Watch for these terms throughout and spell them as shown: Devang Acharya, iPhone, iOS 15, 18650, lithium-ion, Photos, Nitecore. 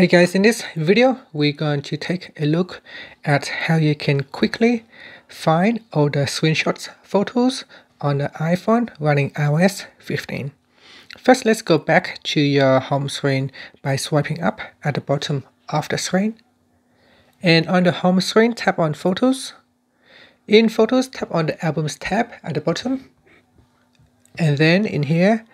Hey guys, in this video we're going to take a look at how you can quickly find all the screenshots photos on the iPhone running iOS 15. First, let's go back to your home screen by swiping up at the bottom of the screen. And on the home screen, tap on Photos. In Photos, tap on the Albums tab at the bottom. And then in here,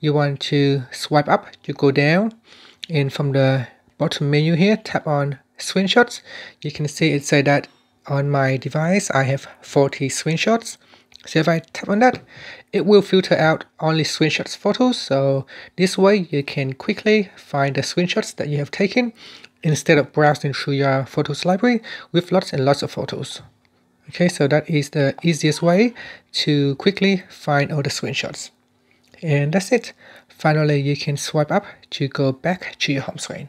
you want to swipe up to go down. And from the bottom menu here, tap on screenshots. You can see it says that on my device I have 40 screenshots. So if I tap on that, it will filter out only screenshots photos. So this way you can quickly find the screenshots that you have taken instead of browsing through your photos library with lots and lots of photos. Okay, so that is the easiest way to quickly find all the screenshots. And that's it. Finally, you can swipe up to go back to your home screen.